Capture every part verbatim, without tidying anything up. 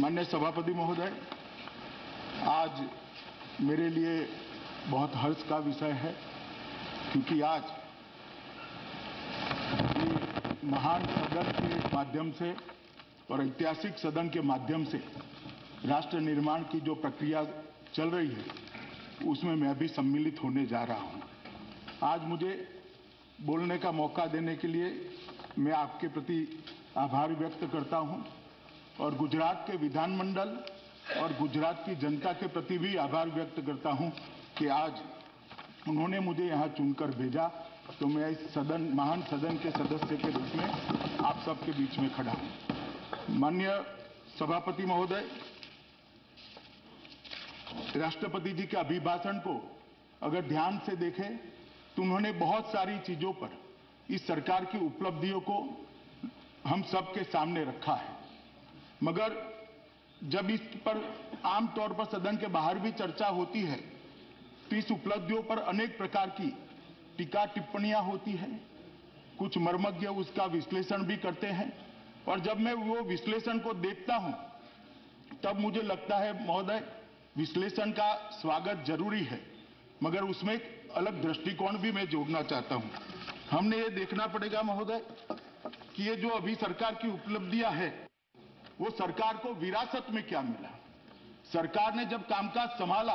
माननीय सभापति महोदय, आज मेरे लिए बहुत हर्ष का विषय है क्योंकि आज महान सदन के माध्यम से और ऐतिहासिक सदन के माध्यम से राष्ट्र निर्माण की जो प्रक्रिया चल रही है उसमें मैं भी सम्मिलित होने जा रहा हूं। आज मुझे बोलने का मौका देने के लिए मैं आपके प्रति आभार व्यक्त करता हूं और गुजरात के विधानमंडल और गुजरात की जनता के प्रति भी आभार व्यक्त करता हूं कि आज उन्होंने मुझे यहां चुनकर भेजा, तो मैं इस सदन महान सदन के सदस्य के रूप में आप सबके बीच में खड़ा हूं। माननीय सभापति महोदय, राष्ट्रपति जी के अभिभाषण को अगर ध्यान से देखें तो उन्होंने बहुत सारी चीजों पर इस सरकार की उपलब्धियों को हम सबके सामने रखा है, मगर जब इस पर आमतौर पर सदन के बाहर भी चर्चा होती है तो इस उपलब्धियों पर अनेक प्रकार की टीका टिप्पणियां होती है। कुछ मर्मज्ञ उसका विश्लेषण भी करते हैं और जब मैं वो विश्लेषण को देखता हूं तब मुझे लगता है महोदय, विश्लेषण का स्वागत जरूरी है मगर उसमें एक अलग दृष्टिकोण भी मैं जोड़ना चाहता हूं। हमने ये देखना पड़ेगा महोदय कि ये जो अभी सरकार की उपलब्धियां है वो सरकार को विरासत में क्या मिला। सरकार ने जब कामकाज संभाला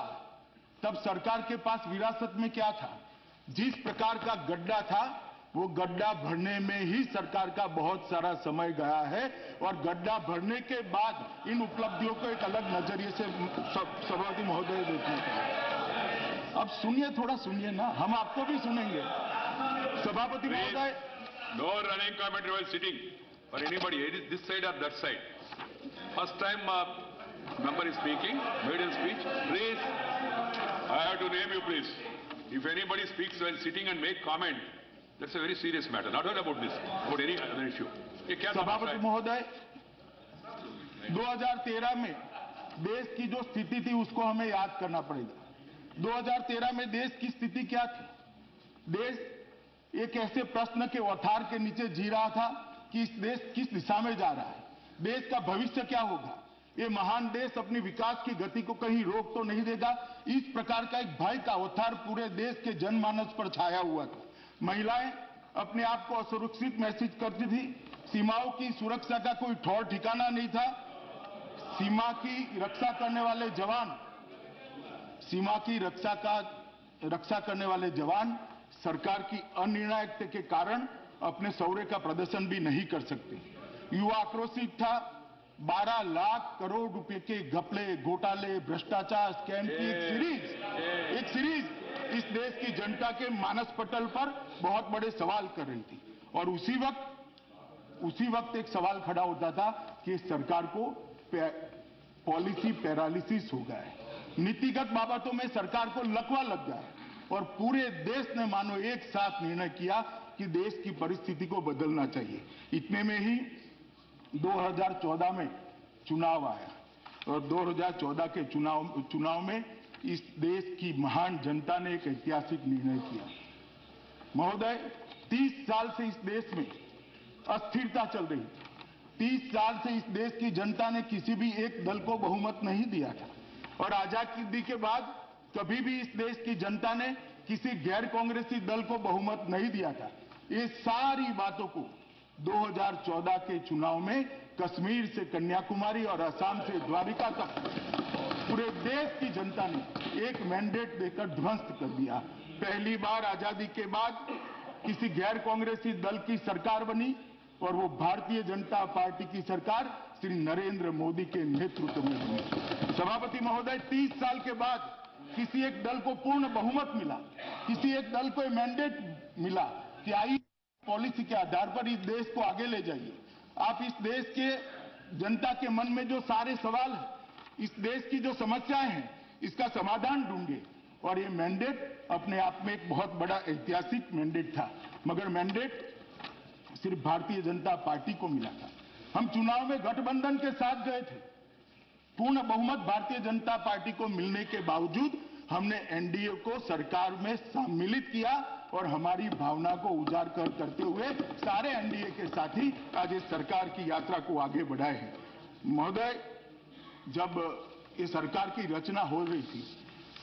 तब सरकार के पास विरासत में क्या था। जिस प्रकार का गड्ढा था वो गड्ढा भरने में ही सरकार का बहुत सारा समय गया है और गड्ढा भरने के बाद इन उपलब्धियों को एक अलग नजरिए से सभापति महोदय देखने को। अब सुनिए, थोड़ा सुनिए ना, हम आपको भी सुनेंगे सभापति महोदय। No running commentary while sitting और एनीबडी दिस साइड और that side. First time uh, member is speaking, made a speech. Please, I have to name you, please. If anybody speaks while sitting and make comment, that's a very serious matter. Not only about this, about any other issue. सभापति महोदय, दो हज़ार तेरह में देश की जो स्थिति थी उसको हमें याद करना पड़ेगा। दो हज़ार तेरह में देश की स्थिति क्या थी। देश एक ऐसे प्रश्न के औठार के नीचे जी रहा था कि इस देश किस दिशा में जा रहा है, देश का भविष्य क्या होगा, ये महान देश अपनी विकास की गति को कहीं रोक तो नहीं देगा। इस प्रकार का एक भय का औठार पूरे देश के जनमानस पर छाया हुआ था। महिलाएं अपने आप को असुरक्षित महसूस करती थी, सीमाओं की सुरक्षा का कोई ठौर ठिकाना नहीं था। सीमा की रक्षा करने वाले जवान सीमा की रक्षा का रक्षा करने वाले जवान सरकार की अनिर्णायकता के कारण अपने शौर्य का प्रदर्शन भी नहीं कर सकते। युवा आक्रोशित था। बारह लाख करोड़ रुपए के घपले, घोटाले, भ्रष्टाचार, स्कैम की एक सीरीज एक सीरीज इस देश की जनता के मानस पटल पर बहुत बड़े सवाल कर रही थी और उसी वक्त उसी वक्त एक सवाल खड़ा होता था कि सरकार को पॉलिसी पैरालिसिस हो गया है, नीतिगत बाबतों में सरकार को लकवा लग गया है और पूरे देश ने मानो एक साथ निर्णय किया कि देश की परिस्थिति को बदलना चाहिए। इतने में ही दो हज़ार चौदह में चुनाव आया और दो हज़ार चौदह के चुनाव चुनाव में इस देश की महान जनता ने एक ऐतिहासिक निर्णय किया। महोदय, तीस साल से इस देश में अस्थिरता चल रही थी। तीस साल से इस देश की जनता ने किसी भी एक दल को बहुमत नहीं दिया था और आजादी के बाद कभी भी इस देश की जनता ने किसी गैर कांग्रेसी दल को बहुमत नहीं दिया था। ये सारी बातों को दो हज़ार चौदह के चुनाव में कश्मीर से कन्याकुमारी और आसाम से द्वारिका तक पूरे देश की जनता ने एक मैंडेट देकर ध्वस्त कर दिया। पहली बार आजादी के बाद किसी गैर कांग्रेसी दल की सरकार बनी और वो भारतीय जनता पार्टी की सरकार श्री नरेंद्र मोदी के नेतृत्व में बनी। सभापति महोदय, तीस साल के बाद किसी एक दल को पूर्ण बहुमत मिला, किसी एक दल को मैंडेट मिला कि आई पॉलिसी के आधार पर इस देश को आगे ले जाइए। आप इस देश के जनता के मन में जो सारे सवाल है, इस देश की जो समस्याएं हैं, इसका समाधान ढूंढे और ये मैंडेट अपने आप में एक बहुत बड़ा ऐतिहासिक मैंडेट था, मगर मैंडेट सिर्फ भारतीय जनता पार्टी को मिला था। हम चुनाव में गठबंधन के साथ गए थे। पूर्ण बहुमत भारतीय जनता पार्टी को मिलने के बावजूद हमने एनडीए को सरकार में सम्मिलित किया और हमारी भावना को उजागर कर करते हुए सारे एनडीए के साथी आज इस सरकार की यात्रा को आगे बढ़ाए हैं। महोदय, जब ये सरकार की रचना हो रही थी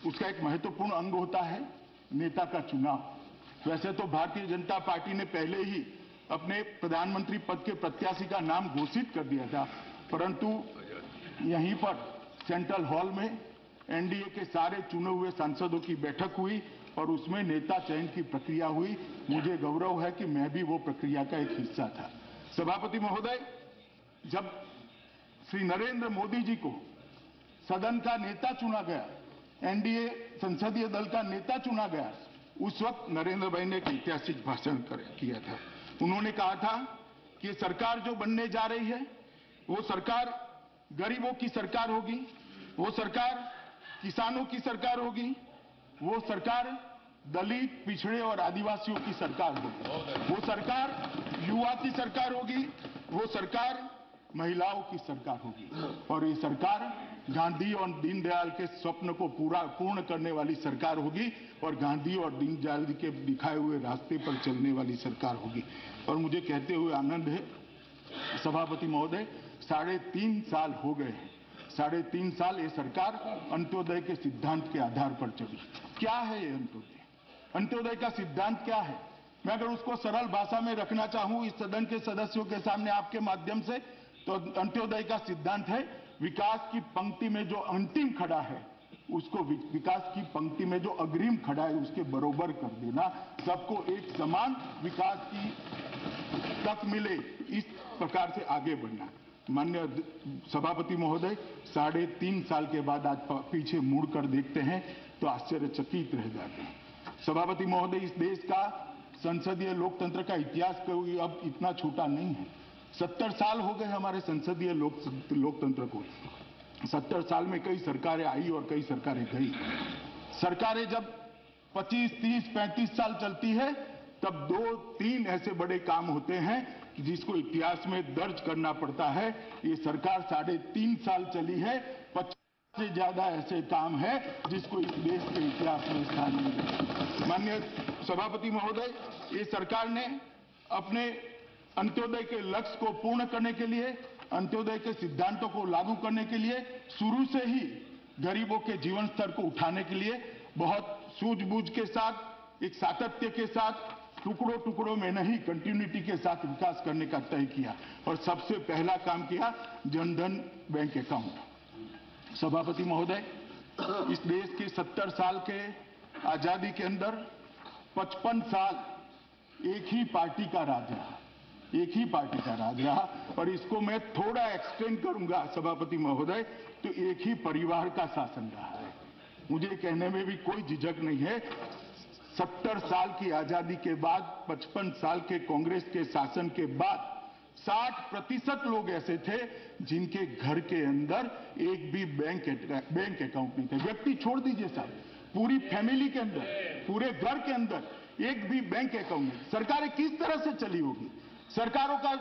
उसका एक महत्वपूर्ण अंग होता है नेता का चुनाव। वैसे तो भारतीय जनता पार्टी ने पहले ही अपने प्रधानमंत्री पद के प्रत्याशी का नाम घोषित कर दिया था, परंतु यहीं पर सेंट्रल हॉल में एनडीए के सारे चुने हुए सांसदों की बैठक हुई और उसमें नेता चयन की प्रक्रिया हुई। मुझे गौरव है कि मैं भी वो प्रक्रिया का एक हिस्सा था। सभापति महोदय, जब श्री नरेंद्र मोदी जी को सदन का नेता चुना गया, एनडीए संसदीय दल का नेता चुना गया, उस वक्त नरेंद्र भाई ने एक ऐतिहासिक भाषण किया था। उन्होंने कहा था कि सरकार जो बनने जा रही है वो सरकार गरीबों की सरकार होगी, वो सरकार किसानों की सरकार होगी, वो सरकार दलित, पिछड़े और आदिवासियों की सरकार होगी, वो सरकार युवा की सरकार होगी, वो सरकार महिलाओं की सरकार होगी और ये सरकार गांधी और दीनदयाल के स्वप्न को पूरा पूर्ण करने वाली सरकार होगी और गांधी और दीनदयाल जी के दिखाए हुए रास्ते पर चलने वाली सरकार होगी। और मुझे कहते हुए आनंद है सभापति महोदय, साढ़े तीन साल हो गए हैं। साढ़े तीन साल ये सरकार अंत्योदय के सिद्धांत के आधार पर चली। क्या है ये अंत्योदय? अंत्योदय का सिद्धांत क्या है? मैं अगर उसको सरल भाषा में रखना चाहूं इस सदन के सदस्यों के सामने आपके माध्यम से, तो अंत्योदय का सिद्धांत है विकास की पंक्ति में जो अंतिम खड़ा है उसको विकास की पंक्ति में जो अग्रिम खड़ा है उसके बरोबर कर देना, सबको एक समान विकास की तक मिले, इस प्रकार से आगे बढ़ना। माननीय सभापति महोदय, साढ़े तीन साल के बाद आज पीछे मुड़कर देखते हैं तो आश्चर्यचकित रह जाते हैं। सभापति महोदय, इस देश का संसदीय लोकतंत्र का इतिहास कोई अब इतना छोटा नहीं है। सत्तर साल हो गए हमारे संसदीय लोक लोकतंत्र को। सत्तर साल में कई सरकारें आई और कई सरकारें गई। सरकारें जब पच्चीस, तीस, पैंतीस साल चलती है तब दो तीन ऐसे बड़े काम होते हैं जिसको इतिहास में दर्ज करना पड़ता है। ये सरकार साढ़े तीन साल चली है, पचास से ज्यादा ऐसे काम है जिसको इस देश के इतिहास में स्थान मिला। माननीय सभापति महोदय, ये सरकार ने अपने अंत्योदय के लक्ष्य को पूर्ण करने के लिए, अंत्योदय के सिद्धांतों को लागू करने के लिए शुरू से ही गरीबों के जीवन स्तर को उठाने के लिए बहुत सूझबूझ के साथ, एक सातत्य के साथ, टुकड़ों टुकड़ों में नहीं, कंटिन्यूटी के साथ विकास करने का तय किया और सबसे पहला काम किया जनधन बैंक अकाउंट। सभापति महोदय, इस देश के सत्तर साल के आजादी के अंदर पचपन साल एक ही पार्टी का राज रहा, एक ही पार्टी का राज रहा और इसको मैं थोड़ा एक्सटेंड करूंगा सभापति महोदय, तो एक ही परिवार का शासन रहा है। मुझे कहने में भी कोई झिझक नहीं है, सत्तर साल की आजादी के बाद, पचपन साल के कांग्रेस के शासन के बाद साठ प्रतिशत लोग ऐसे थे जिनके घर के अंदर एक भी बैंक बैंक अकाउंट नहीं थे। व्यक्ति छोड़ दीजिए साहब, पूरी फैमिली के अंदर, पूरे घर के अंदर एक भी बैंक अकाउंट नहीं। सरकारें किस तरह से चली होगी? सरकारों का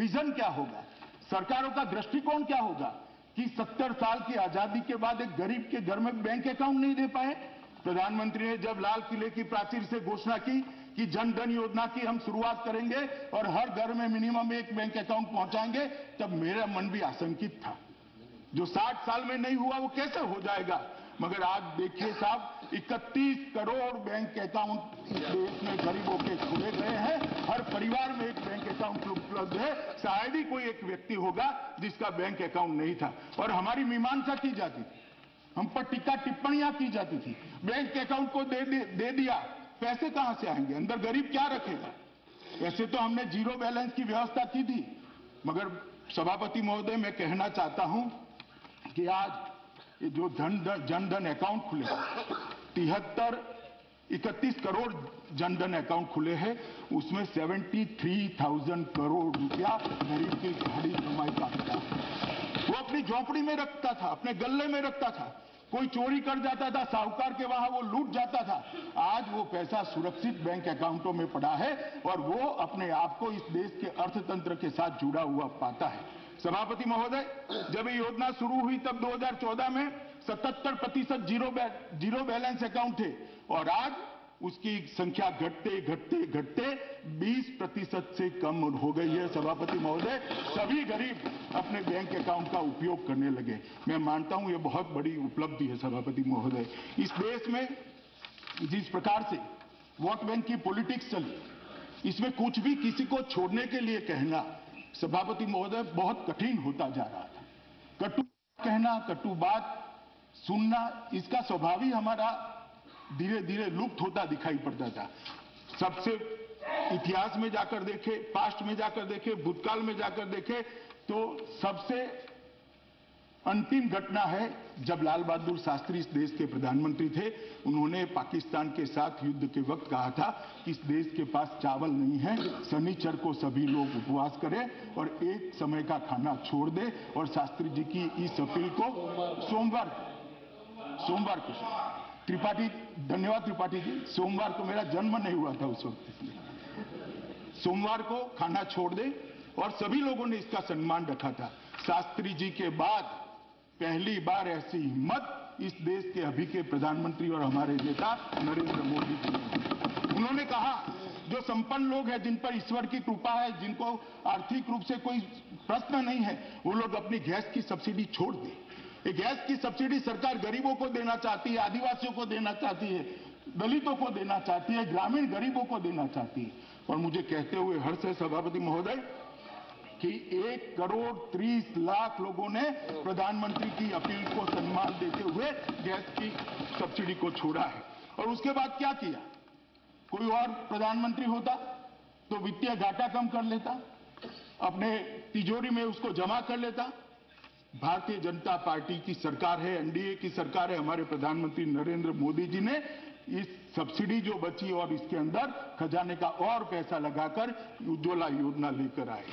विजन क्या होगा? सरकारों का दृष्टिकोण क्या होगा कि सत्तर साल की आजादी के बाद एक गरीब के घर में बैंक अकाउंट नहीं दे पाए? प्रधानमंत्री ने जब लाल किले की प्राचीर से घोषणा की कि जनधन योजना की हम शुरुआत करेंगे और हर घर में मिनिमम एक बैंक अकाउंट पहुंचाएंगे, तब मेरा मन भी आशंकित था। जो साठ साल में नहीं हुआ वो कैसे हो जाएगा? मगर आज देखिए साहब, इकतीस करोड़ बैंक अकाउंट देश में गरीबों के खुले गए हैं। हर परिवार में एक बैंक अकाउंट उपलब्ध है। शायद ही कोई एक व्यक्ति होगा जिसका बैंक अकाउंट नहीं था। और हमारी मीमांसा की जाती थी, हम पर टीका टिप्पणियां की जाती थी, बैंक अकाउंट को दे, दे, दे दिया, पैसे कहां से आएंगे, अंदर गरीब क्या रखेगा? वैसे तो हमने जीरो बैलेंस की व्यवस्था की थी, मगर सभापति महोदय मैं कहना चाहता हूं कि आज जो जनधन अकाउंट खुले, तिहत्तर इकतीस करोड़ जनधन अकाउंट खुले हैं, उसमें सेवेंटी थ्री थाउजेंड करोड़ रुपया गरीब की भारी कमाई का वो अपनी झोंपड़ी में रखता था, अपने गल्ले में रखता था, कोई चोरी कर जाता था, साहूकार के वहां वो लूट जाता था। आज वो पैसा सुरक्षित बैंक अकाउंटों में पड़ा है और वो अपने आप को इस देश के अर्थतंत्र के साथ जुड़ा हुआ पाता है। सभापति महोदय, जब ये योजना शुरू हुई तब दो हजार चौदह में सतहत्तर प्रतिशत जीरो बैलेंस अकाउंट थे और आज उसकी संख्या घटते घटते घटते बीस प्रतिशत से कम हो गई है। सभापति महोदय, सभी गरीब अपने बैंक अकाउंट का उपयोग करने लगे। मैं मानता हूं ये बहुत बड़ी उपलब्धि है सभापति महोदय। इस देश में जिस प्रकार से वोट बैंक की पॉलिटिक्स चली, इसमें कुछ भी किसी को छोड़ने के लिए कहना सभापति महोदय बहुत कठिन होता जा रहा था। कटु कहना, कटु बात सुनना, इसका स्वभाव ही हमारा धीरे धीरे लुप्त होता दिखाई पड़ता था। सबसे इतिहास में जाकर देखे, पास्ट में जाकर देखे, भूतकाल में जाकर देखे तो सबसे अंतिम घटना है जब लाल बहादुर शास्त्री इस देश के प्रधानमंत्री थे। उन्होंने पाकिस्तान के साथ युद्ध के वक्त कहा था कि इस देश के पास चावल नहीं है, शनिचर को सभी लोग उपवास करें और एक समय का खाना छोड़ दे। और शास्त्री जी की इस अपील को सोमवार सोमवार को त्रिपाठी, धन्यवाद त्रिपाठी जी, सोमवार को मेरा जन्म नहीं हुआ था उस वक्त, सोमवार को खाना छोड़ दे और सभी लोगों ने इसका सम्मान रखा था। शास्त्री जी के बाद पहली बार ऐसी हिम्मत इस देश के अभी के प्रधानमंत्री और हमारे नेता नरेंद्र मोदी जी ने। उन्होंने कहा जो संपन्न लोग हैं, जिन पर ईश्वर की कृपा है, जिनको आर्थिक रूप से कोई प्रश्न नहीं है, वो लोग अपनी गैस की सब्सिडी छोड़ दें। ये गैस की सब्सिडी सरकार गरीबों को देना चाहती है, आदिवासियों को देना चाहती है, दलितों को देना चाहती है, ग्रामीण गरीबों को देना चाहती है। और मुझे कहते हुए हर्ष है सभापति महोदय कि एक करोड़ तीस लाख लोगों ने प्रधानमंत्री की अपील को सम्मान देते हुए गैस की सब्सिडी को छोड़ा है। और उसके बाद क्या किया? कोई और प्रधानमंत्री होता तो वित्तीय घाटा कम कर लेता, अपने तिजोरी में उसको जमा कर लेता। भारतीय जनता पार्टी की सरकार है, एनडीए की सरकार है, हमारे प्रधानमंत्री नरेंद्र मोदी जी ने इस सब्सिडी जो बची और इसके अंदर खजाने का और पैसा लगाकर उज्ज्वला योजना लेकर आए।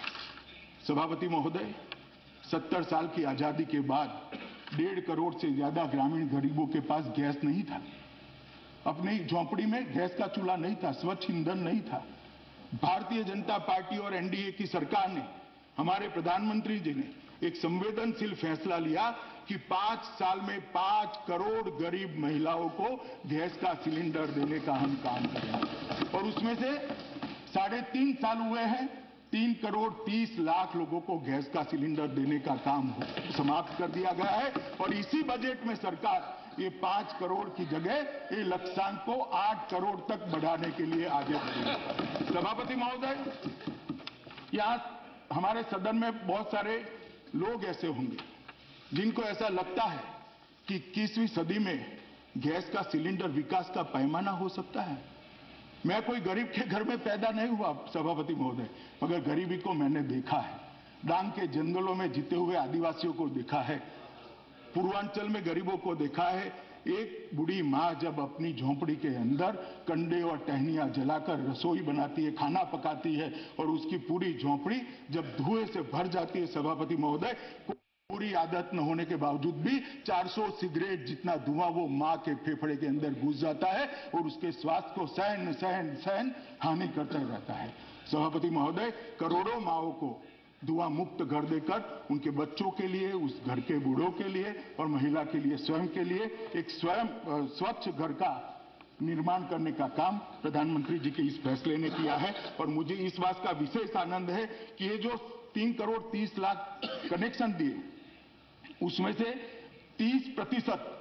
सभापति महोदय, सत्तर साल की आजादी के बाद डेढ़ करोड़ से ज्यादा ग्रामीण गरीबों के पास गैस नहीं था, अपनी झोंपड़ी में गैस का चूल्हा नहीं था, स्वच्छ ईंधन नहीं था। भारतीय जनता पार्टी और एनडीए की सरकार ने, हमारे प्रधानमंत्री जी ने एक संवेदनशील फैसला लिया कि पांच साल में पांच करोड़ गरीब महिलाओं को गैस का सिलेंडर देने का हम काम करेंगे। और उसमें से साढ़े तीन साल हुए हैं, तीन करोड़ तीस लाख लोगों को गैस का सिलेंडर देने का काम समाप्त कर दिया गया है। और इसी बजट में सरकार ये पांच करोड़ की जगह ये लक्ष्यांक को आठ करोड़ तक बढ़ाने के लिए आगे बढ़ेगी। सभापति महोदय, यहाँ हमारे सदन में बहुत सारे लोग ऐसे होंगे जिनको ऐसा लगता है कि इक्कीसवीं सदी में गैस का सिलेंडर विकास का पैमाना हो सकता है। मैं कोई गरीब के घर में पैदा नहीं हुआ सभापति महोदय, मगर गरीबी को मैंने देखा है। डांग के जंगलों में जीते हुए आदिवासियों को देखा है, पूर्वांचल में गरीबों को देखा है। एक बूढ़ी माँ जब अपनी झोंपड़ी के अंदर कंडे और टहनियाँ जलाकर रसोई बनाती है, खाना पकाती है, और उसकी पूरी झोंपड़ी जब धुएं से भर जाती है सभापति महोदय, पूरी आदत न होने के बावजूद भी चार सौ सिगरेट जितना धुआं वो माँ के फेफड़े के अंदर घुस जाता है और उसके स्वास्थ्य को सहन सहन सहन हानि करता रहता है। सभापति महोदय, करोड़ों माँओं को धुआं मुक्त घर देकर उनके बच्चों के लिए, उस घर के बूढ़ों के लिए और महिला के लिए, स्वयं के लिए एक स्वयं स्वच्छ घर का निर्माण करने का काम प्रधानमंत्री जी के इस फैसले ने किया है। और मुझे इस बात का विशेष आनंद है कि ये जो तीन करोड़ तीस लाख कनेक्शन दिए, उसमें से तीस प्रतिशत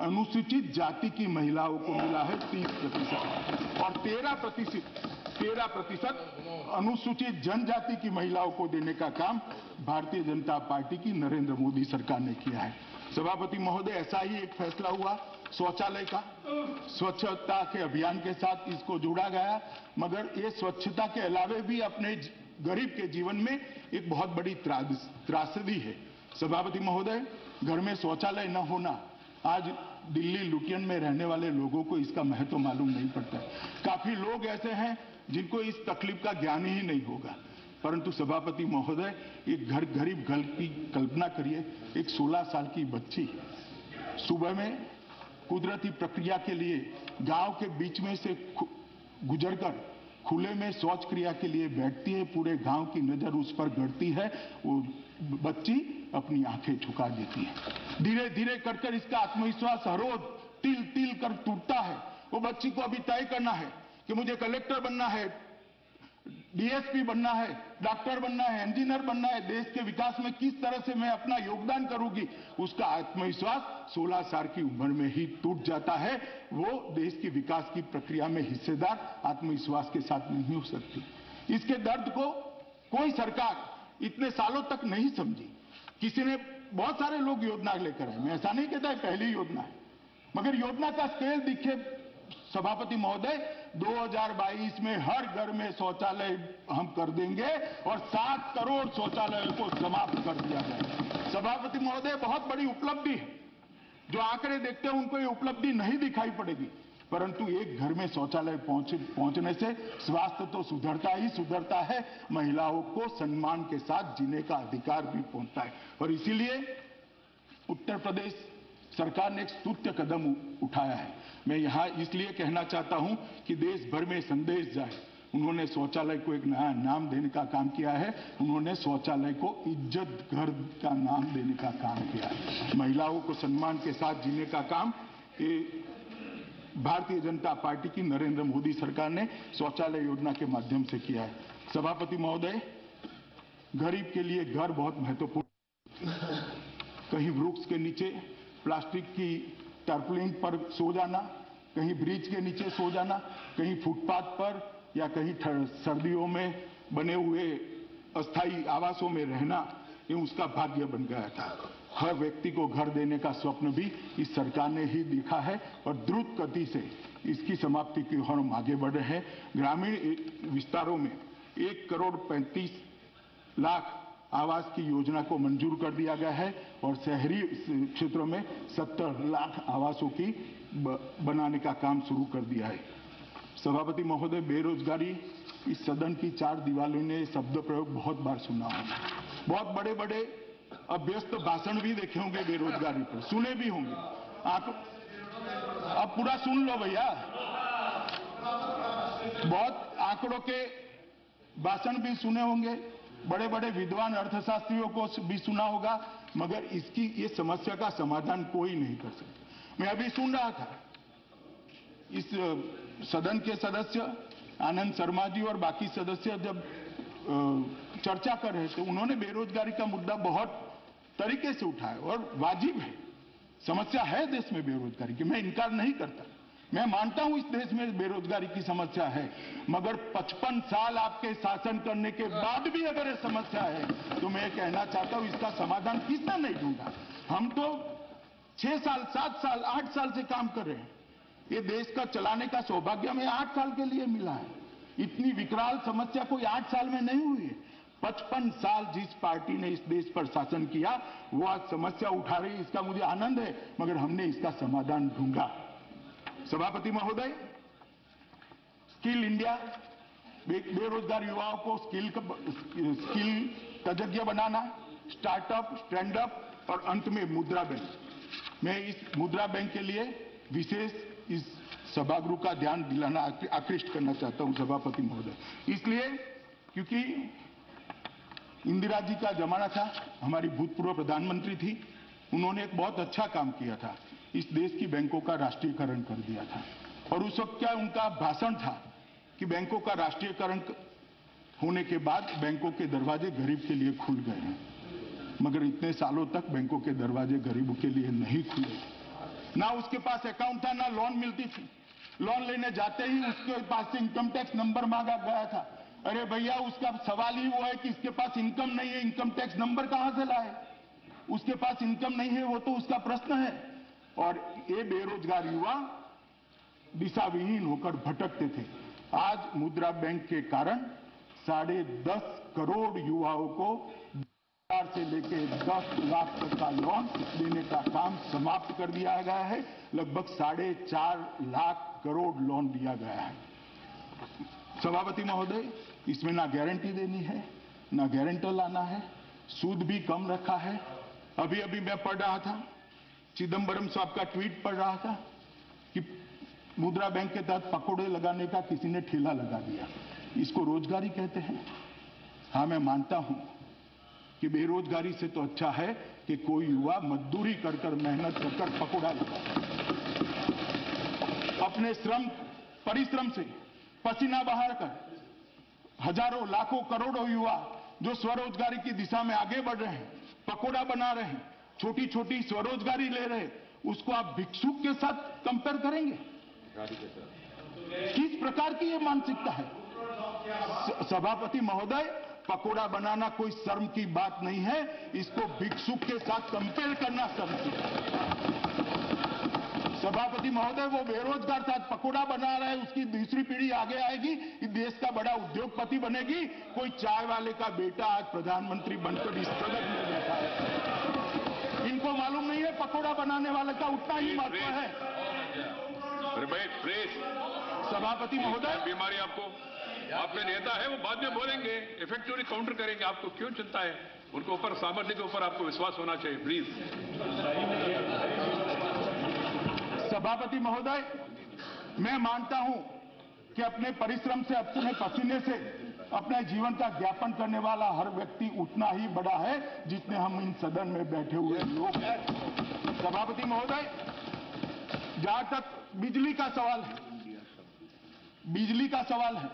अनुसूचित जाति की महिलाओं को मिला है, तीस प्रतिशत, और तेरह प्रतिशत तेरह प्रतिशत अनुसूचित जनजाति की महिलाओं को देने का काम भारतीय जनता पार्टी की नरेंद्र मोदी सरकार ने किया है। सभापति महोदय, ऐसा ही एक फैसला हुआ शौचालय का, स्वच्छता के अभियान के साथ इसको जोड़ा गया। मगर ये स्वच्छता के अलावे भी अपने गरीब के जीवन में एक बहुत बड़ी त्रासदी है। सभापति महोदय, घर में शौचालय न होना, आज दिल्ली लुटियन में रहने वाले लोगों को इसका महत्व मालूम नहीं पड़ता है। काफी लोग ऐसे हैं जिनको इस तकलीफ का ज्ञान ही नहीं होगा। परंतु सभापति महोदय, एक घर गरीब घर की कल्पना करिए, एक सोलह साल की बच्ची सुबह में कुदरती प्रक्रिया के लिए गांव के बीच में से गुजरकर खुले में शौच क्रिया के लिए बैठती है, पूरे गांव की नजर उस पर गड़ती है, वो बच्ची अपनी आंखें झुका देती है। धीरे धीरे कर कर इसका आत्मविश्वास हर रोज तिल तिल कर टूटता है वो बच्ची को अभी तय करना है कि मुझे कलेक्टर बनना है, डीएसपी बनना है, डॉक्टर बनना है, इंजीनियर बनना है, देश के विकास में किस तरह से मैं अपना योगदान करूंगी, उसका आत्मविश्वास सोलह साल की उम्र में ही टूट जाता है। वो देश की विकास की प्रक्रिया में हिस्सेदार आत्मविश्वास के साथ नहीं हो सकती। इसके दर्द को कोई सरकार इतने सालों तक नहीं समझी। किसी ने बहुत सारे लोग योजना लेकर आए, मैं ऐसा नहीं कहता है पहली योजना है, मगर योजना का स्केल दिखे। सभापति महोदय, दो हज़ार बाईस में हर घर में शौचालय हम कर देंगे और सात करोड़ शौचालयों को समाप्त कर दिया जाएगा। सभापति महोदय, बहुत बड़ी उपलब्धि है, जो आंकड़े देखते हैं उनको ये उपलब्धि नहीं दिखाई पड़ेगी, परंतु एक घर में शौचालय पहुंच, पहुंचने से स्वास्थ्य तो सुधरता ही सुधरता है, महिलाओं को सम्मान के साथ जीने का अधिकार भी पहुंचता है। और इसीलिए उत्तर प्रदेश सरकार ने एक स्तुत्य कदम उठाया है। मैं यहाँ इसलिए कहना चाहता हूं कि देश भर में संदेश जाए। उन्होंने शौचालय को एक नया नाम देने का काम किया है, उन्होंने शौचालय को इज्जत घर का नाम देने का काम किया है। महिलाओं को सम्मान के साथ जीने का काम भारतीय जनता पार्टी की नरेंद्र मोदी सरकार ने शौचालय योजना के माध्यम से किया है। सभापति महोदय, गरीब के लिए घर बहुत महत्वपूर्ण। कहीं वृक्ष के नीचे प्लास्टिक की टर्पलिन पर सो जाना, कहीं ब्रिज के नीचे सो जाना, कहीं फुटपाथ पर या कहीं सर्दियों में बने हुए अस्थायी आवासों में रहना, ये उसका भाग्य बन गया था। हर व्यक्ति को घर देने का स्वप्न भी इस सरकार ने ही देखा है और द्रुत गति से इसकी समाप्ति की ओर हम आगे बढ़े हैं। ग्रामीण विस्तारों में एक करोड़ पैंतीस लाख आवास की योजना को मंजूर कर दिया गया है और शहरी क्षेत्रों में सत्तर लाख आवासों की बनाने का काम शुरू कर दिया है। सभापति महोदय, बेरोजगारी इस सदन की चार दीवारों ने शब्द प्रयोग बहुत बार सुना होगा, बहुत बड़े बड़े अभ्यस्त भाषण भी देखे होंगे, बेरोजगारी पर सुने भी होंगे। अब पूरा सुन लो भैया, बहुत आंकड़ों के भाषण भी सुने होंगे, बड़े बड़े विद्वान अर्थशास्त्रियों को भी सुना होगा, मगर इसकी ये समस्या का समाधान कोई नहीं कर सकता। मैं अभी सुन रहा था इस सदन के सदस्य आनंद शर्मा जी और बाकी सदस्य जब चर्चा कर रहे थे, उन्होंने बेरोजगारी का मुद्दा बहुत तरीके से उठाया और वाजिब है, समस्या है देश में बेरोजगारी की, मैं इनकार नहीं करता, मैं मानता हूं इस देश में बेरोजगारी की समस्या है, मगर पचपन साल आपके शासन करने के बाद भी अगर ये समस्या है तो मैं कहना चाहता हूं इसका समाधान किसने नहीं ढूंढा। हम तो छह साल सात साल आठ साल से काम कर रहे हैं, ये देश का चलाने का सौभाग्य हमें आठ साल के लिए मिला है। इतनी विकराल समस्या कोई आठ साल में नहीं हुई है। पचपन साल जिस पार्टी ने इस देश पर शासन किया वो आज समस्या उठा रही, इसका मुझे आनंद है, मगर हमने इसका समाधान ढूंढा। सभापति महोदय, स्किल इंडिया, बेरोजगार युवाओं को स्किल स्किल तज्ञ बनाना, स्टार्टअप, स्टैंडअप और अंत में मुद्रा बैंक। मैं इस मुद्रा बैंक के लिए विशेष इस सभागृह का ध्यान दिलाना आकृष्ट करना चाहता हूं सभापति महोदय, इसलिए क्योंकि इंदिरा जी का जमाना था, हमारी भूतपूर्व प्रधानमंत्री थी, उन्होंने एक बहुत अच्छा काम किया था, इस देश की बैंकों का राष्ट्रीयकरण कर दिया था और उस वक्त क्या उनका भाषण था कि बैंकों का राष्ट्रीयकरण होने के बाद बैंकों के दरवाजे गरीब के लिए खुल गए हैं, मगर इतने सालों तक बैंकों के दरवाजे गरीबों के लिए नहीं खुले। ना उसके पास अकाउंट था, ना लोन मिलती थी, लोन लेने जाते ही उसके पास से इनकम टैक्स नंबर मांगा गया था। अरे भैया, उसका सवाल ही वो है कि इसके पास इनकम नहीं है, इनकम टैक्स नंबर कहां से लाए? उसके पास इनकम नहीं है, वो तो उसका प्रश्न है। और ये बेरोजगार युवा दिशाविहीन होकर भटकते थे। आज मुद्रा बैंक के कारण साढ़े दस करोड़ युवाओं को सरकार से लेके दस लाख तक का लोन देने का काम समाप्त कर दिया गया है। लगभग साढ़े चार लाख करोड़ लोन दिया गया है। सभापति महोदय, इसमें ना गारंटी देनी है, ना गारंटर लाना है, सूद भी कम रखा है। अभी अभी मैं पढ़ रहा था, चिदंबरम साहब का ट्वीट पढ़ रहा था कि मुद्रा बैंक के तहत पकौड़े लगाने का किसी ने ठेला लगा दिया, इसको रोजगारी कहते हैं। हाँ, मैं मानता हूं कि बेरोजगारी से तो अच्छा है कि कोई युवा मजदूरी कर कर मेहनत कर कर पकौड़ा लगाए। अपने श्रम परिश्रम से पसीना बहाकर हजारों लाखों करोड़ों युवा जो स्वरोजगारी की दिशा में आगे बढ़ रहे हैं, पकोड़ा बना रहे हैं, छोटी छोटी स्वरोजगारी ले रहे हैं, उसको आप भिक्षुक के साथ कंपेयर करेंगे? किस प्रकार की ये मानसिकता है? सभापति महोदय, पकोड़ा बनाना कोई शर्म की बात नहीं है, इसको भिक्षुक के साथ कंपेयर करना शर्म की बात है। सभापति महोदय, वो बेरोजगार साथ पकोड़ा बना रहा है, उसकी दूसरी पीढ़ी आगे आएगी, देश का बड़ा उद्योगपति बनेगी। कोई चाय वाले का बेटा आज प्रधानमंत्री बनकर इस सदन में बैठा है। इनको मालूम नहीं है पकोड़ा बनाने वाले का उतना ही महत्व है। सभापति महोदय, बीमारी आपको, आपके नेता है वो बाद में बोलेंगे, इफेक्टिवली काउंटर करेंगे, आपको क्यों चिंता है? उनके ऊपर, सामर्थ्य के ऊपर आपको विश्वास होना चाहिए, प्लीज। सभापति महोदय, मैं मानता हूं कि अपने परिश्रम से, अपने पसीने से अपने जीवन का ज्ञापन करने वाला हर व्यक्ति उतना ही बड़ा है जितने हम इन सदन में बैठे हुए लोग हैं। सभापति महोदय, जहां तक बिजली का सवाल है, बिजली का सवाल है,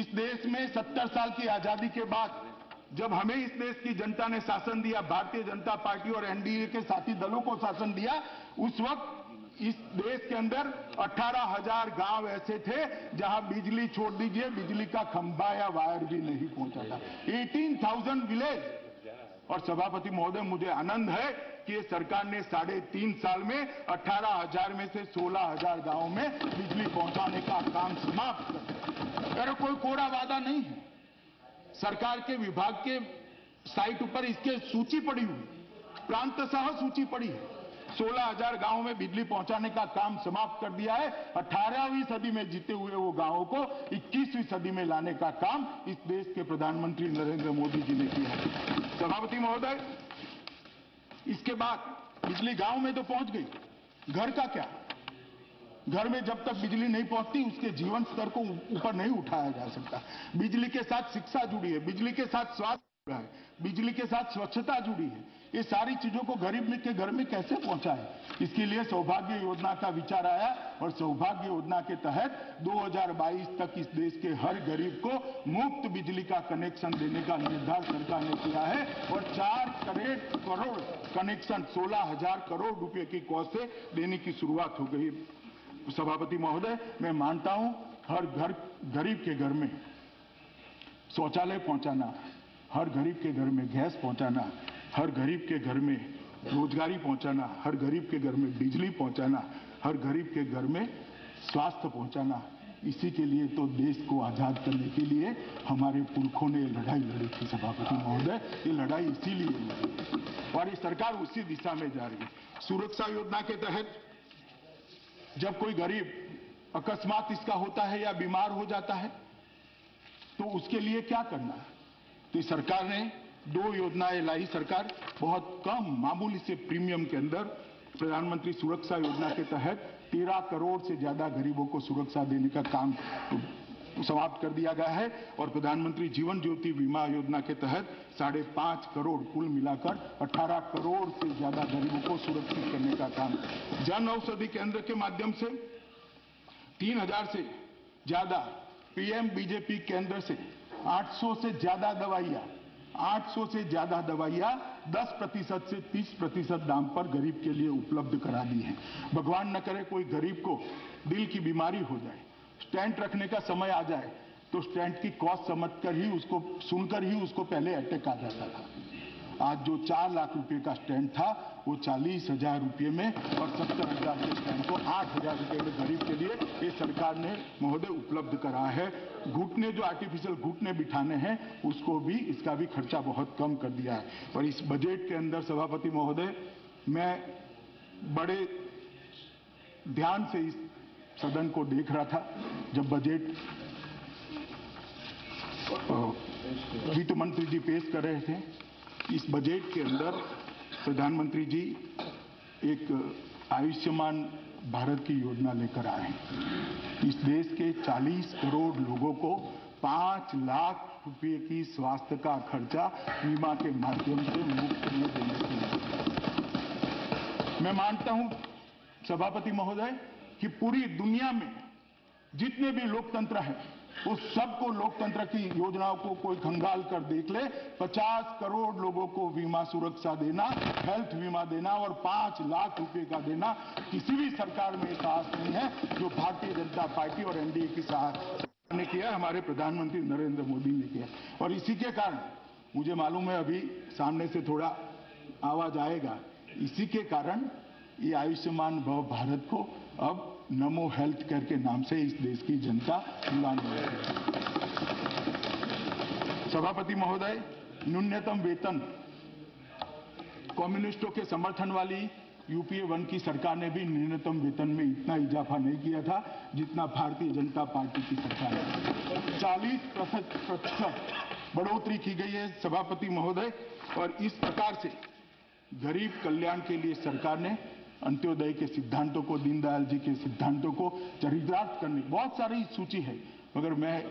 इस देश में सत्तर साल की आजादी के बाद जब हमें इस देश की जनता ने शासन दिया, भारतीय जनता पार्टी और एनडीए के साथी दलों को शासन दिया, उस वक्त इस देश के अंदर अठारह हजार गांव ऐसे थे जहां बिजली छोड़ दीजिए, बिजली का खंभा या वायर भी नहीं पहुंचा था। अठारह हज़ार विलेज। और सभापति महोदय, मुझे आनंद है कि सरकार ने साढ़े तीन साल में अठारह हजार में से सोलह हजार गाँव में बिजली पहुंचाने का काम समाप्त कर दिया। अरे कोई कोरा वादा नहीं है, सरकार के विभाग के साइट ऊपर इसके सूची पड़ी हुई, प्रांत सह सूची पड़ी है। सोलह हज़ार गांवों में बिजली पहुंचाने का काम समाप्त कर दिया है। अठारहवीं सदी में जीते हुए वो गांवों को इक्कीसवीं सदी में लाने का काम इस देश के प्रधानमंत्री नरेंद्र मोदी जी ने किया है। सभापति महोदय, इसके बाद बिजली गांव में तो पहुंच गई, घर का क्या? घर में जब तक बिजली नहीं पहुंचती उसके जीवन स्तर को ऊपर नहीं उठाया जा सकता। बिजली के साथ शिक्षा जुड़ी है, बिजली के साथ स्वास्थ्य जुड़ा है, बिजली के साथ स्वच्छता जुड़ी है। ये सारी चीजों को गरीब के घर में कैसे पहुंचाए, इसके लिए सौभाग्य योजना का विचार आया और सौभाग्य योजना के तहत दो हज़ार बाईस तक इस देश के हर गरीब को मुफ्त बिजली का कनेक्शन देने का निर्धार सरकार ने किया है। और चार करोड़ करोड़ कनेक्शन सोलह हजार करोड़ रुपए की कॉस्ट से देने की शुरुआत हो गई। सभापति महोदय, मैं मानता हूं हर घर गरीब के घर में शौचालय पहुंचाना, हर गरीब के घर में गैस पहुंचाना, हर गरीब के घर में रोजगारी पहुंचाना, हर गरीब के घर में बिजली पहुंचाना, हर गरीब के घर में स्वास्थ्य पहुंचाना, इसी के लिए तो देश को आजाद करने के लिए हमारे पुरखों ने लड़ाई लड़ी थी। सभापति महोदय, ये लड़ाई इसीलिए लड़ी और ये सरकार उसी दिशा में जा रही है। सुरक्षा योजना के तहत जब कोई गरीब अकस्मात इसका होता है या बीमार हो जाता है तो उसके लिए क्या करना है, तो सरकार ने दो योजनाएं लाई। सरकार बहुत कम मामूली से प्रीमियम के अंदर प्रधानमंत्री सुरक्षा योजना के तहत तेरह करोड़ से ज्यादा गरीबों को सुरक्षा देने का काम समाप्त कर दिया गया है। और प्रधानमंत्री जीवन ज्योति बीमा योजना के तहत साढ़े पांच करोड़ कुल मिलाकर अठारह करोड़ से ज्यादा गरीबों को सुरक्षित करने का काम। जन औषधि केंद्र के माध्यम से तीन हजार से ज्यादा पीएम बीजेपी केंद्र से आठ सौ से ज्यादा दवाइयां आठ सौ से ज्यादा दवाइयां दस प्रतिशत से तीस प्रतिशत दाम पर गरीब के लिए उपलब्ध करा दी है। भगवान न करे कोई गरीब को दिल की बीमारी हो जाए, स्टेंट रखने का समय आ जाए तो स्टेंट की कॉस्ट समझकर ही उसको सुनकर ही उसको पहले अटैक आ जाता था। आज जो चार लाख रुपए का स्टेंट था वो चालीस हजार रुपये में और सत्तर हजार के स्टेंट को आठ हजार रुपये में गरीब के लिए ये सरकार ने महोदय उपलब्ध करा है। घुटने जो आर्टिफिशियल घुटने बिठाने हैं उसको भी, इसका भी खर्चा बहुत कम कर दिया है। और इस बजट के अंदर सभापति महोदय, मैं बड़े ध्यान से इस सदन को देख रहा था जब बजट वित्त मंत्री जी पेश कर रहे थे। इस बजट के अंदर प्रधानमंत्री जी एक आयुष्मान भारत की योजना लेकर आए हैं। इस देश के चालीस करोड़ लोगों को पाँच लाख रुपए की स्वास्थ्य का खर्चा बीमा के माध्यम से मुफ्त में देने की, मैं मानता हूं सभापति महोदय कि पूरी दुनिया में जितने भी लोकतंत्र हैं उस सबको लोकतंत्र की योजनाओं को कोई खंगाल कर देख ले। पचास करोड़ लोगों को बीमा सुरक्षा देना, हेल्थ बीमा देना और पांच लाख रुपए का देना, किसी भी सरकार में साहस नहीं है जो भारतीय जनता पार्टी और एनडीए की साहस ने किया, हमारे प्रधानमंत्री नरेंद्र मोदी ने किया। और इसी के कारण मुझे मालूम है अभी सामने से थोड़ा आवाज आएगा, इसी के कारण ये आयुष्मान भव भारत को अब नमो हेल्थ केयर के नाम से इस देश की जनता बुलान है। सभापति महोदय, न्यूनतम वेतन कम्युनिस्टों के समर्थन वाली यूपीए वन की सरकार ने भी न्यूनतम वेतन में इतना इजाफा नहीं किया था जितना भारतीय जनता पार्टी की सरकार है। चालीस प्रतिशत बढ़ोतरी की गई है सभापति महोदय, और इस प्रकार से गरीब कल्याण के लिए सरकार ने अंत्योदय के सिद्धांतों को, दीनदयाल जी के सिद्धांतों को चरितार्थ करने, बहुत सारी सूची है मगर मैं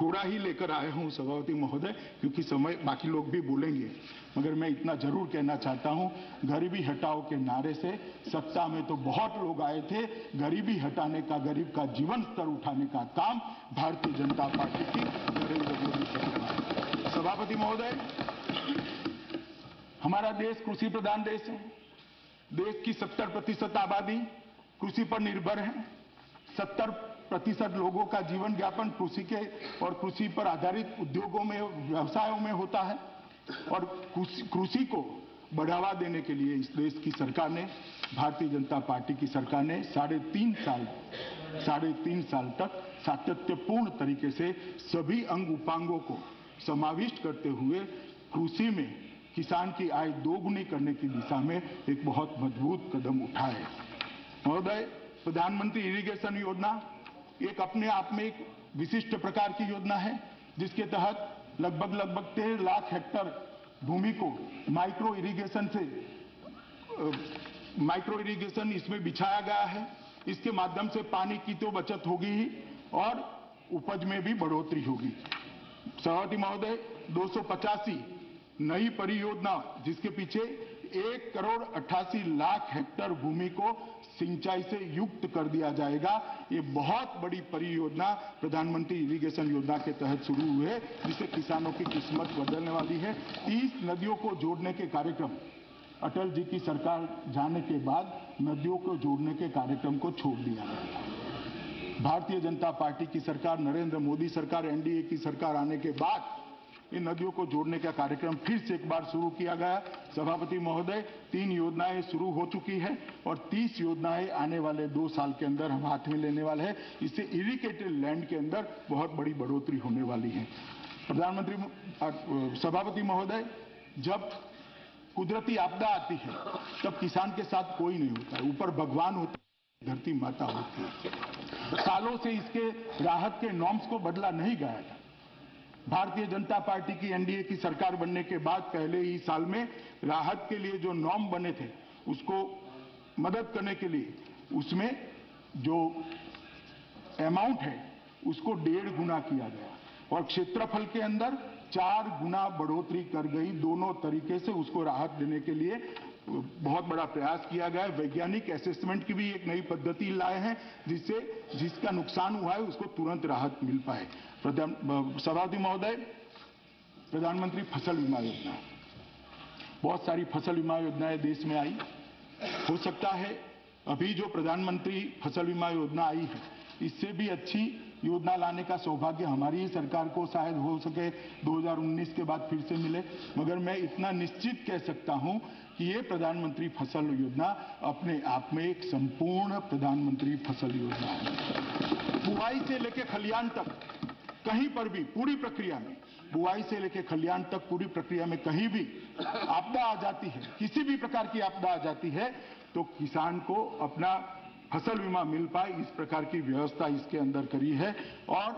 थोड़ा ही लेकर आया हूं सभापति महोदय क्योंकि समय बाकी लोग भी बोलेंगे, मगर मैं इतना जरूर कहना चाहता हूं, गरीबी हटाओ के नारे से सत्ता में तो बहुत लोग आए थे, गरीबी हटाने का, गरीब का जीवन स्तर उठाने का काम भारतीय जनता पार्टी की नरेंद्र मोदी सरकार। सभापति महोदय, हमारा देश कृषि प्रधान देश है, देश की सत्तर प्रतिशत आबादी कृषि पर निर्भर है, सत्तर प्रतिशत लोगों का जीवन यापन कृषि के और कृषि पर आधारित उद्योगों में, व्यवसायों में होता है, और कृषि को बढ़ावा देने के लिए इस देश की सरकार ने, भारतीय जनता पार्टी की सरकार ने साढ़े तीन साल साढ़े तीन साल तक सातत्यपूर्ण तरीके से सभी अंग उपांगों को समाविष्ट करते हुए कृषि में किसान की आय दोगुनी करने की दिशा में एक बहुत मजबूत कदम उठाए। महोदय, प्रधानमंत्री इरिगेशन योजना एक अपने आप में एक विशिष्ट प्रकार की योजना है जिसके तहत लगभग लगभग तेरह लाख हेक्टेयर भूमि को माइक्रो इरिगेशन से माइक्रो इरिगेशन इसमें बिछाया गया है। इसके माध्यम से पानी की तो बचत होगी ही और उपज में भी बढ़ोतरी होगी। सभापति महोदय, दो सौ पचासी नई परियोजना जिसके पीछे एक करोड़ अट्ठासी लाख हेक्टेयर भूमि को सिंचाई से युक्त कर दिया जाएगा। ये बहुत बड़ी परियोजना प्रधानमंत्री इरिगेशन योजना के तहत शुरू हुई है जिससे किसानों की किस्मत बदलने वाली है। तीस नदियों को जोड़ने के कार्यक्रम, अटल जी की सरकार जाने के बाद नदियों को जोड़ने के कार्यक्रम को छोड़ दिया गया। भारतीय जनता पार्टी की सरकार, नरेंद्र मोदी सरकार, एनडीए की सरकार आने के बाद इन नदियों को जोड़ने का कार्यक्रम फिर से एक बार शुरू किया गया। सभापति महोदय, तीन योजनाएं शुरू हो चुकी है और तीस योजनाएं आने वाले दो साल के अंदर हम हाथ में लेने वाले हैं। इससे इरिगेटेड लैंड के अंदर बहुत बड़ी बढ़ोतरी होने वाली है। प्रधानमंत्री सभापति महोदय, जब कुदरती आपदा आती है तब किसान के साथ कोई नहीं होता है, ऊपर भगवान होता है, धरती माता होती है। सालों से इसके राहत के नॉर्म्स को बदला नहीं गया था। भारतीय जनता पार्टी की एनडीए की सरकार बनने के बाद पहले ही साल में राहत के लिए जो नॉर्म बने थे उसको मदद करने के लिए उसमें जो अमाउंट है उसको डेढ़ गुना किया गया और क्षेत्रफल के अंदर चार गुना बढ़ोतरी कर गई। दोनों तरीके से उसको राहत देने के लिए बहुत बड़ा प्रयास किया गया है। वैज्ञानिक असेसमेंट की भी एक नई पद्धति लाए हैं जिससे जिसका नुकसान हुआ है उसको तुरंत राहत मिल पाए। सभापति महोदय, प्रधानमंत्री फसल बीमा योजना, बहुत सारी फसल बीमा योजनाएं देश में आई। हो सकता है अभी जो प्रधानमंत्री फसल बीमा योजना आई है इससे भी अच्छी योजना लाने का सौभाग्य हमारी ही सरकार को शायद हो सके दो हज़ार उन्नीस के बाद फिर से मिले, मगर मैं इतना निश्चित कह सकता हूं कि ये प्रधानमंत्री फसल योजना अपने आप में एक संपूर्ण प्रधानमंत्री फसल योजना है। बुआई से लेकर खलियान तक कहीं पर भी पूरी प्रक्रिया में, बुआई से लेकर खलियान तक पूरी प्रक्रिया में कहीं भी आपदा आ जाती है, किसी भी प्रकार की आपदा आ जाती है तो किसान को अपना फसल बीमा मिल पाए इस प्रकार की व्यवस्था इसके अंदर करी है। और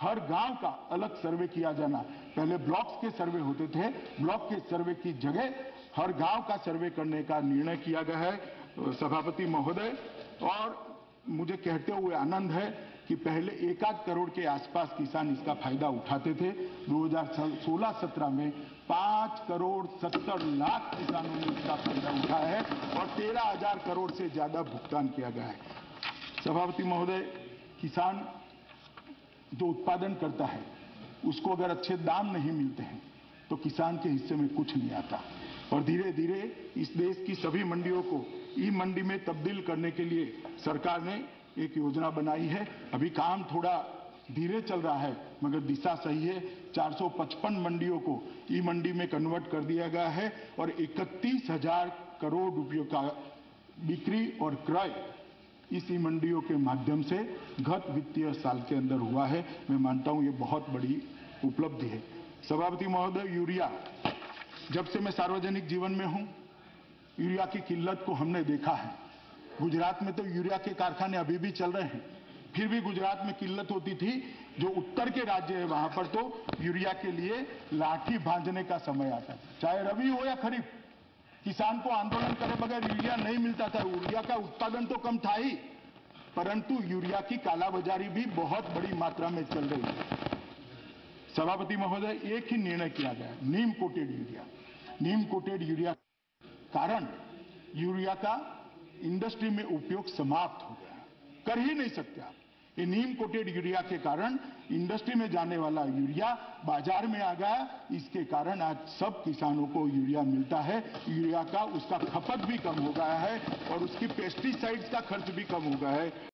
हर गांव का अलग सर्वे किया जाना, पहले ब्लॉक्स के सर्वे होते थे, ब्लॉक के सर्वे की जगह हर गांव का सर्वे करने का निर्णय किया गया है सभापति महोदय। और मुझे कहते हुए आनंद है कि पहले एकाध करोड़ के आसपास किसान इसका फायदा उठाते थे, दो हज़ार सोलह सत्रह में पाँच करोड़ सत्तर लाख किसानों ने इसका फायदा उठाया है और तेरह हज़ार करोड़ से ज़्यादा भुगतान किया गया है। सभापति महोदय, किसान जो उत्पादन करता है उसको अगर अच्छे दाम नहीं मिलते हैं तो किसान के हिस्से में कुछ नहीं आता, और धीरे धीरे इस देश की सभी मंडियों को ई मंडी में तब्दील करने के लिए सरकार ने एक योजना बनाई है। अभी काम थोड़ा धीरे चल रहा है मगर दिशा सही है। चार सौ पचपन मंडियों को ई मंडी में कन्वर्ट कर दिया गया है और इकतीस हजार करोड़ रुपयों का बिक्री और क्रय इस ई मंडियों के माध्यम से गत वित्तीय साल के अंदर हुआ है। मैं मानता हूं ये बहुत बड़ी उपलब्धि है। सभापति महोदय, यूरिया, जब से मैं सार्वजनिक जीवन में हूं यूरिया की किल्लत को हमने देखा है। गुजरात में तो यूरिया के कारखाने अभी भी चल रहे हैं, फिर भी गुजरात में किल्लत होती थी। जो उत्तर के राज्य है वहां पर तो यूरिया के लिए लाठी भांजने का समय आता था, चाहे रबी हो या खरीफ। किसान को आंदोलन करे बगैर यूरिया नहीं मिलता था। यूरिया का उत्पादन तो कम था ही, परंतु यूरिया की कालाबाजारी भी बहुत बड़ी मात्रा में चल रही है। सभापति महोदय, एक ही निर्णय किया गया, नीम कोटेड यूरिया। नीम कोटेड यूरिया कारण यूरिया का इंडस्ट्री में उपयोग समाप्त हो गया, कर ही नहीं सकते आप। ये नीम कोटेड यूरिया के कारण इंडस्ट्री में जाने वाला यूरिया बाजार में आ गया, इसके कारण आज सब किसानों को यूरिया मिलता है। यूरिया का उसका खपत भी कम हो गया है और उसकी पेस्टिसाइड्स का खर्च भी कम हो गया है।